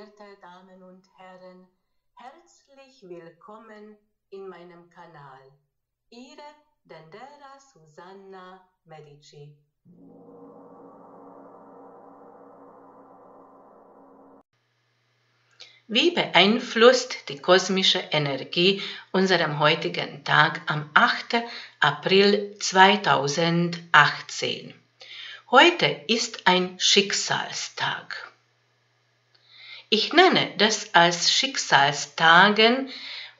Verehrte Damen und Herren, herzlich willkommen in meinem Kanal. Ihre Dendera Susanna Medici. Wie beeinflusst die kosmische Energie unseren heutigen Tag am 8. April 2018? Heute ist ein Schicksalstag. Ich nenne das als Schicksalstagen,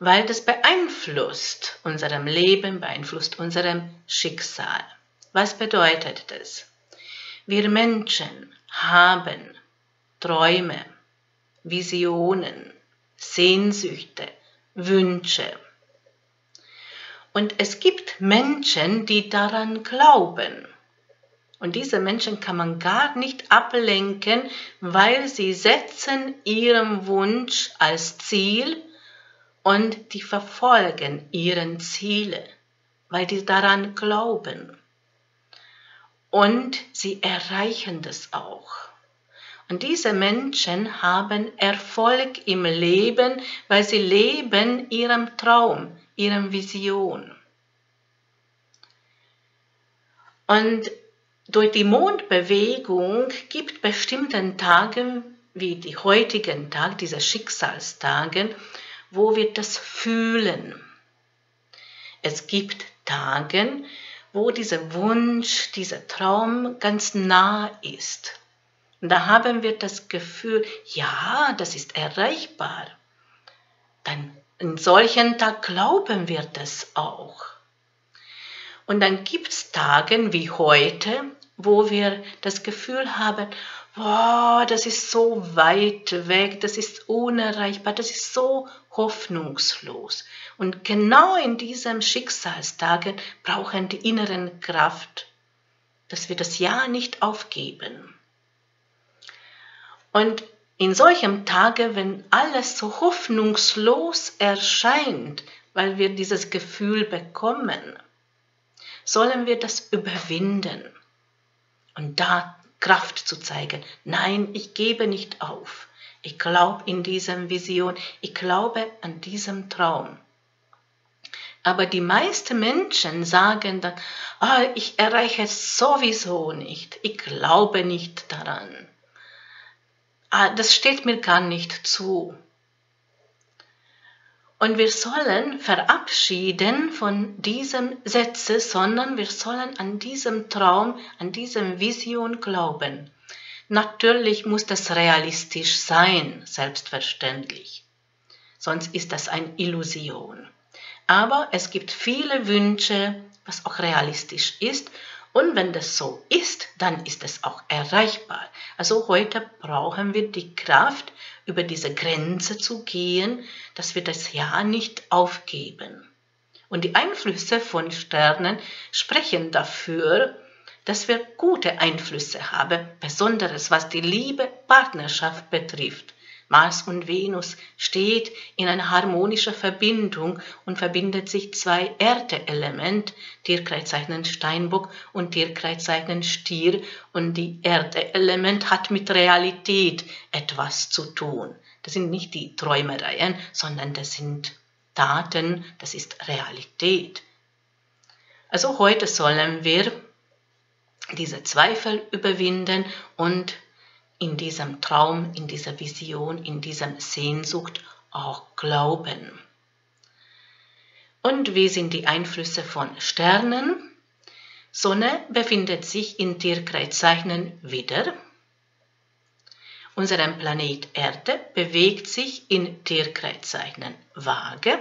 weil das beeinflusst unserem Leben, beeinflusst unserem Schicksal. Was bedeutet das? Wir Menschen haben Träume, Visionen, Sehnsüchte, Wünsche. Und es gibt Menschen, die daran glauben. Und diese Menschen kann man gar nicht ablenken, weil sie setzen ihren Wunsch als Ziel und die verfolgen ihre Ziele, weil die daran glauben. Und sie erreichen das auch. Und diese Menschen haben Erfolg im Leben, weil sie leben ihrem Traum, ihrer Vision. Und durch die Mondbewegung gibt bestimmten Tagen, wie die heutigen Tage, diese Schicksalstagen, wo wir das fühlen. Es gibt Tage, wo dieser Wunsch, dieser Traum ganz nah ist. Und da haben wir das Gefühl, ja, das ist erreichbar. Dann in solchen Tagen glauben wir das auch. Und dann gibt es Tage wie heute, wo wir das Gefühl haben, wow, das ist so weit weg, das ist unerreichbar, das ist so hoffnungslos. Und genau in diesen Schicksalstagen brauchen die inneren Kraft, dass wir das Ja nicht aufgeben. Und in solchen Tagen, wenn alles so hoffnungslos erscheint, weil wir dieses Gefühl bekommen, sollen wir das überwinden und da Kraft zu zeigen. Nein, ich gebe nicht auf. Ich glaube in dieser Vision, ich glaube an diesem Traum. Aber die meisten Menschen sagen dann, oh, ich erreiche es sowieso nicht, ich glaube nicht daran. Das steht mir gar nicht zu. Und wir sollen verabschieden von diesem Sätze, sondern wir sollen an diesem Traum, an diesem Vision glauben. Natürlich muss das realistisch sein, selbstverständlich. Sonst ist das eine Illusion. Aber es gibt viele Wünsche, was auch realistisch ist. Und wenn das so ist, dann ist es auch erreichbar. Also heute brauchen wir die Kraft, über diese Grenze zu gehen, dass wir das Ja nicht aufgeben. Und die Einflüsse von Sternen sprechen dafür, dass wir gute Einflüsse haben, besonders was die Liebe, Partnerschaft betrifft. Mars und Venus steht in einer harmonischen Verbindung und verbindet sich zwei Erdeelement, Tierkreiszeichen Steinbock und Tierkreiszeichen Stier, und die Erdeelement hat mit Realität etwas zu tun. Das sind nicht die Träumereien, sondern das sind Taten, das ist Realität. Also heute sollen wir diese Zweifel überwinden und in diesem Traum, in dieser Vision, in dieser Sehnsucht auch glauben. Und wie sind die Einflüsse von Sternen? Sonne befindet sich in Tierkreiszeichen Widder. Unser Planet Erde bewegt sich in Tierkreiszeichen Waage.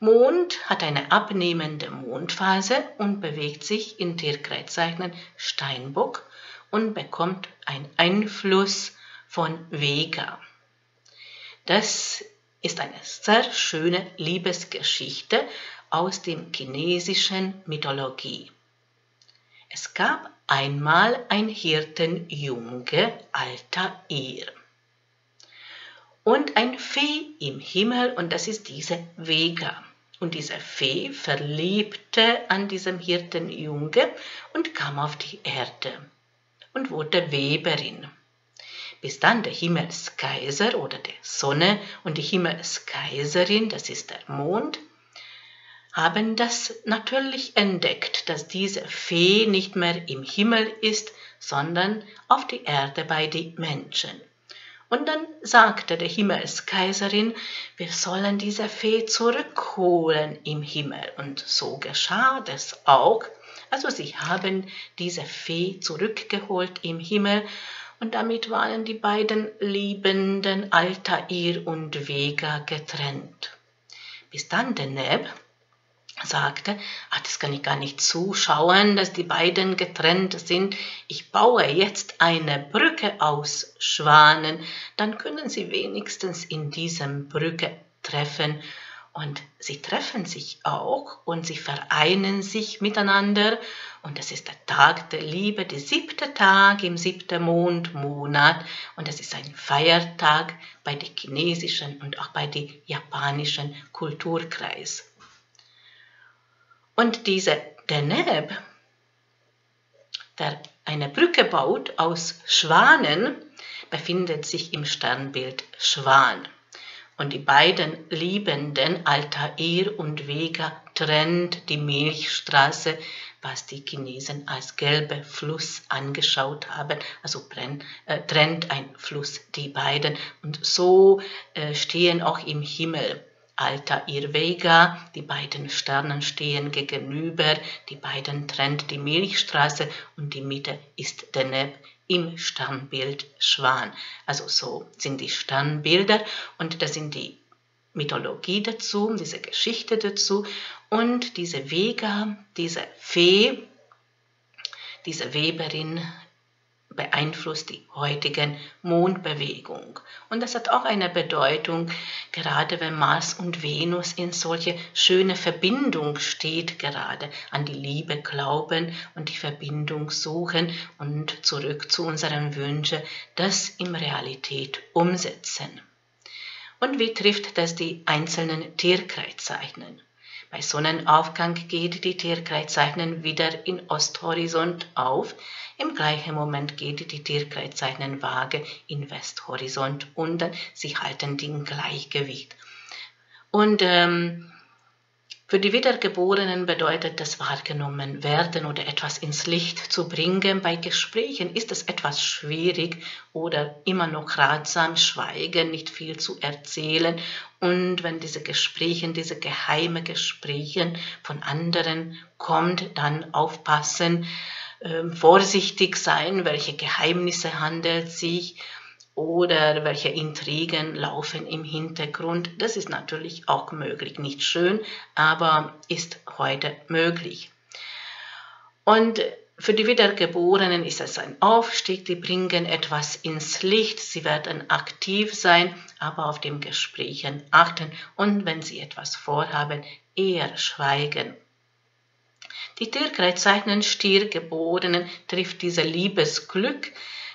Mond hat eine abnehmende Mondphase und bewegt sich in Tierkreiszeichen Steinbock und bekommt einen Einfluss von Vega. Das ist eine sehr schöne Liebesgeschichte aus der chinesischen Mythologie. Es gab einmal ein Hirtenjunge, Altair, und ein Fee im Himmel, und das ist diese Vega. Und diese Fee verliebte an diesem Hirtenjunge und kam auf die Erde und wurde Weberin. bis dann der Himmelskaiser oder der Sonne und die Himmelskaiserin, das ist der Mond, haben das natürlich entdeckt, dass diese Fee nicht mehr im Himmel ist, sondern auf die Erde bei den Menschen. Und dann sagte der Himmelskaiserin, wir sollen diese Fee zurückholen im Himmel. Und so geschah das auch. Also sie haben diese Fee zurückgeholt im Himmel und damit waren die beiden Liebenden Altair und Vega getrennt. Bis dann Deneb sagte, das kann ich gar nicht zuschauen, dass die beiden getrennt sind. Ich baue jetzt eine Brücke aus Schwanen, dann können sie wenigstens in dieser Brücke treffen. Und sie treffen sich auch und sie vereinen sich miteinander. Und das ist der Tag der Liebe, der 7. Tag im 7. Mondmonat. Und das ist ein Feiertag bei den chinesischen und auch bei den japanischen Kulturkreis. Und dieser Deneb, der eine Brücke baut aus Schwanen, befindet sich im Sternbild Schwan. Und die beiden Liebenden, Altair und Vega, trennt die Milchstraße, was die Chinesen als gelber Fluss angeschaut haben. Also trennt ein Fluss die beiden. Und so stehen auch im Himmel Altair, Vega, die beiden Sternen stehen gegenüber, die beiden trennt die Milchstraße und die Mitte ist Deneb im Sternbild Schwan. Also so sind die Sternbilder und das sind die Mythologie dazu, diese Geschichte dazu und diese Vega, diese Fee, diese Weberin beeinflusst die heutigen Mondbewegung. Und das hat auch eine Bedeutung, gerade wenn Mars und Venus in solche schöne Verbindung steht, gerade an die Liebe glauben und die Verbindung suchen und zurück zu unseren Wünschen, das in Realität umsetzen. Und wie trifft das die einzelnen Tierkreiszeichen? Bei Sonnenaufgang geht die Tierkreiszeichen wieder in Osthorizont auf. Im gleichen Moment geht die Tierkreiszeichen Waage in Westhorizont unter. Sie halten den Gleichgewicht. Und für die Wiedergeborenen bedeutet das wahrgenommen werden oder etwas ins Licht zu bringen. Bei Gesprächen ist es etwas schwierig oder immer noch ratsam, schweigen, nicht viel zu erzählen. Und wenn diese geheime Gespräche von anderen kommt, dann aufpassen, vorsichtig sein, welche Geheimnisse handelt sich oder welche Intrigen laufen im Hintergrund. Das ist natürlich auch möglich, nicht schön, aber ist heute möglich. Und für die Wiedergeborenen ist es ein Aufstieg, die bringen etwas ins Licht, sie werden aktiv sein, aber auf dem Gesprächen achten und wenn sie etwas vorhaben, eher schweigen. Die Tierkreiszeichen Stiergeborenen trifft dieses Liebesglück.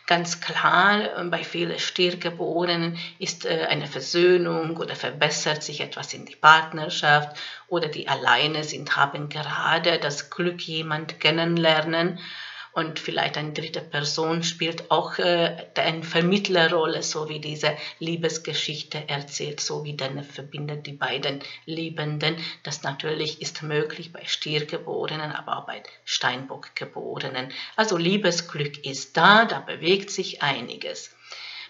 Ganz klar, bei vielen Stiergeborenen ist eine Versöhnung oder verbessert sich etwas in der Partnerschaft oder die alleine sind, haben gerade das Glück, jemanden kennenlernen und vielleicht eine dritte Person spielt auch eine Vermittlerrolle, so wie diese Liebesgeschichte erzählt, so wie dann verbindet die beiden Liebenden. Das natürlich ist möglich bei Stiergeborenen, aber auch bei Steinbockgeborenen. Also Liebesglück ist da, da bewegt sich einiges.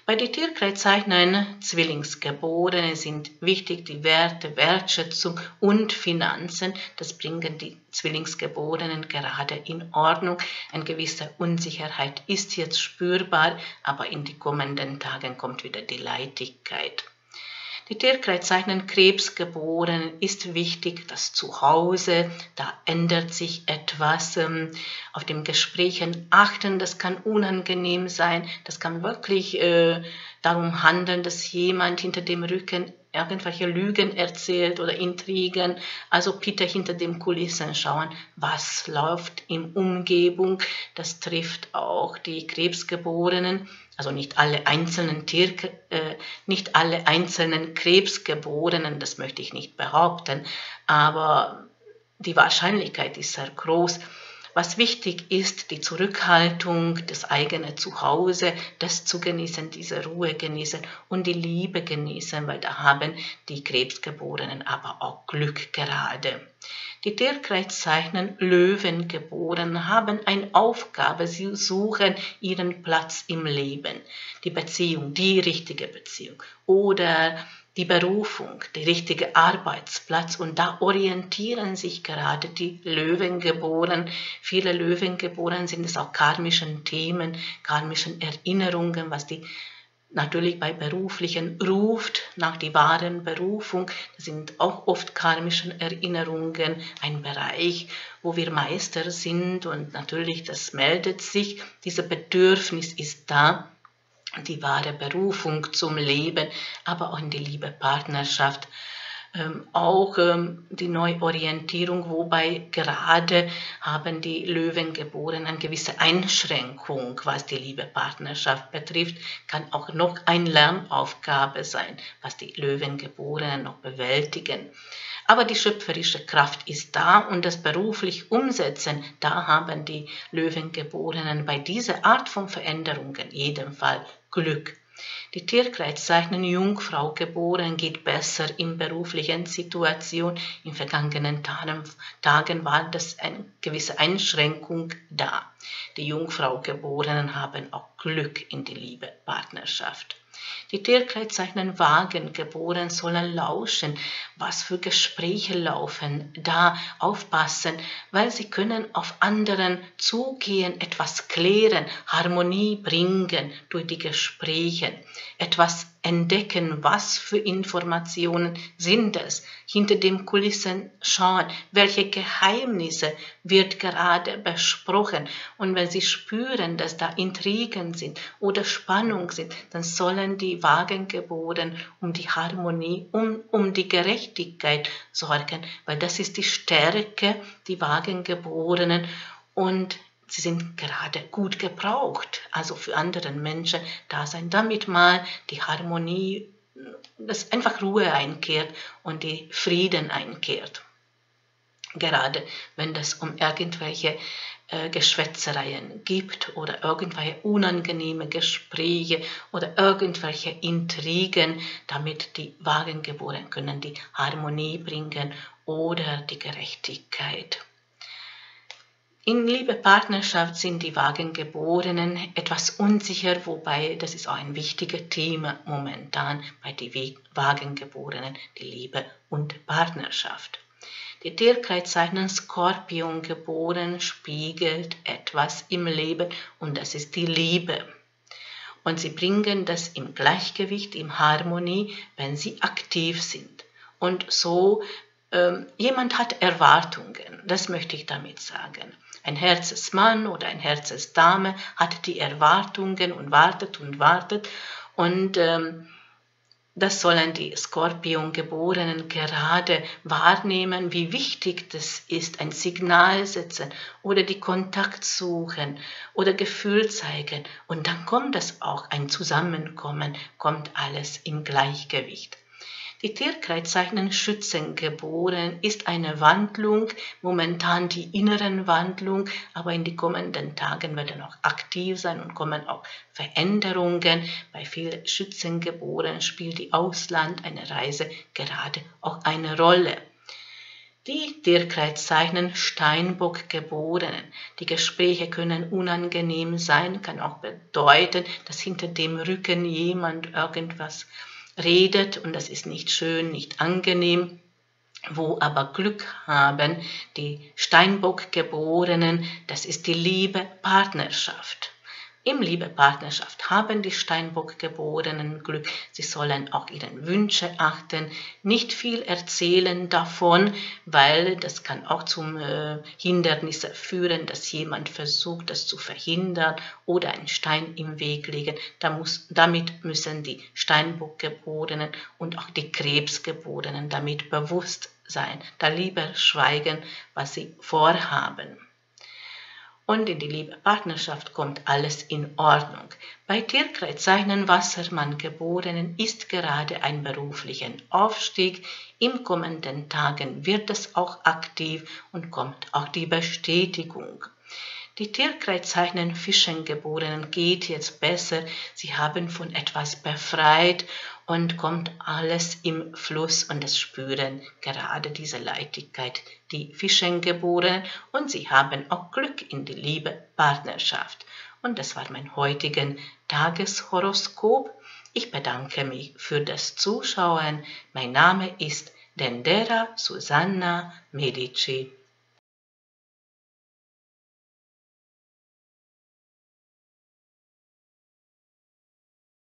Bei den Tierkreiszeichen Zwillingsgeborene sind wichtig die Werte, Wertschätzung und Finanzen. Das bringen die Zwillingsgeborenen gerade in Ordnung. Eine gewisse Unsicherheit ist jetzt spürbar, aber in den kommenden Tagen kommt wieder die Leichtigkeit. Die Tierkreiszeichen Krebsgeborenen ist wichtig, das Zuhause, da ändert sich etwas, auf dem Gesprächen achten, das kann unangenehm sein, das kann wirklich darum handeln, dass jemand hinter dem Rücken irgendwelche Lügen erzählt oder Intrigen, also bitte hinter den Kulissen schauen, was läuft in Umgebung, das trifft auch die Krebsgeborenen, also nicht alle einzelnen Krebsgeborenen, das möchte ich nicht behaupten, aber die Wahrscheinlichkeit ist sehr groß, Was wichtig ist, die Zurückhaltung, das eigene Zuhause, das zu genießen, diese Ruhe genießen und die Liebe genießen, weil da haben die Krebsgeborenen aber auch Glück gerade. Die Tierkreiszeichen Löwen geboren haben eine Aufgabe, sie suchen ihren Platz im Leben, die Beziehung, die richtige Beziehung oder die Berufung, der richtige Arbeitsplatz, und da orientieren sich gerade die Löwengeborenen. Viele Löwengeborenen sind es auch karmischen Themen, karmischen Erinnerungen, was die natürlich bei beruflichen ruft nach die wahren Berufung. Das sind auch oft karmischen Erinnerungen, ein Bereich, wo wir Meister sind, und natürlich das meldet sich, dieser Bedürfnis ist da. Die wahre Berufung zum Leben, aber auch in die Liebe, Partnerschaft, auch die Neuorientierung, wobei gerade haben die Löwengeborenen eine gewisse Einschränkung, was die Liebe, Partnerschaft betrifft, kann auch noch eine Lernaufgabe sein, was die Löwengeborenen noch bewältigen. Aber die schöpferische Kraft ist da, und das beruflich Umsetzen, da haben die Löwengeborenen bei dieser Art von Veränderungen jedenfalls Glück. Die Tierkreiszeichen Jungfrau geboren geht besser in beruflichen Situationen. In vergangenen Tagen war das eine gewisse Einschränkung da. Die Jungfrau geborenen haben auch Glück in die Liebe, Partnerschaft. Die Tierkreiszeichen Wagen geboren sollen lauschen, was für Gespräche laufen, da aufpassen, weil sie können auf anderen zugehen, etwas klären, Harmonie bringen durch die Gespräche, etwas entdecken, was für Informationen sind es, hinter den Kulissen schauen, welche Geheimnisse wird gerade besprochen, und wenn sie spüren, dass da Intrigen sind oder Spannung sind, dann sollen die Wagengeborenen um die Harmonie, um die Gerechtigkeit sorgen, weil das ist die Stärke, die Wagengeborenen, und sie sind gerade gut gebraucht, also für andere Menschen da sein, damit mal die Harmonie, dass einfach Ruhe einkehrt und die Frieden einkehrt. Gerade wenn das um irgendwelche Geschwätzereien gibt oder irgendwelche unangenehme Gespräche oder irgendwelche Intrigen, damit die Wagengeborenen können die Harmonie bringen oder die Gerechtigkeit. In Liebe, Partnerschaft sind die Wagengeborenen etwas unsicher, wobei das ist auch ein wichtiges Thema momentan bei den Wagengeborenen, die Liebe und Partnerschaft. Die Tierkreiszeichen Skorpion geboren spiegelt etwas im Leben, und das ist die Liebe. Und sie bringen das im Gleichgewicht, in Harmonie, wenn sie aktiv sind. Und so, jemand hat Erwartungen, das möchte ich damit sagen. Ein Herzensmann oder ein Herzensdame hat die Erwartungen und wartet und wartet, und das sollen die Skorpiongeborenen gerade wahrnehmen, wie wichtig das ist, ein Signal setzen oder die Kontakt suchen oder Gefühl zeigen, und dann kommt das auch, ein Zusammenkommen, kommt alles im Gleichgewicht. Die Tierkreiszeichen Schützen geboren ist eine Wandlung, momentan die inneren Wandlung, aber in den kommenden Tagen werden auch aktiv sein und kommen auch Veränderungen. Bei vielen Schützen geboren spielt die Ausland, eine Reise gerade auch eine Rolle. Die Tierkreiszeichen Steinbock geboren. Die Gespräche können unangenehm sein, kann auch bedeuten, dass hinter dem Rücken jemand irgendwas redet, und das ist nicht schön, nicht angenehm. Wo aber Glück haben die Steinbock-Geborenen, das ist die Liebe, Partnerschaft. Im Liebe, Partnerschaft haben die Steinbock-Geborenen Glück. Sie sollen auch ihren Wünsche achten, nicht viel erzählen davon, weil das kann auch zum Hindernissen führen, dass jemand versucht, das zu verhindern oder einen Stein im Weg legen. Damit müssen die Steinbock-Geborenen und auch die Krebsgeborenen damit bewusst sein, da lieber schweigen, was sie vorhaben. Und in die Liebe, Partnerschaft kommt alles in Ordnung. Bei Tierkreiszeichen Wassermann geborenen ist gerade ein beruflicher Aufstieg. Im kommenden Tagen wird es auch aktiv und kommt auch die Bestätigung. Die Tierkreiszeichen Fischengeborenen geht jetzt besser. Sie haben von etwas befreit und kommt alles im Fluss und das spüren gerade diese Leichtigkeit, die Fischengeborenen. Und sie haben auch Glück in die Liebe, Partnerschaft. Und das war mein heutigen Tageshoroskop. Ich bedanke mich für das Zuschauen. Mein Name ist Dendera Susanna Medici.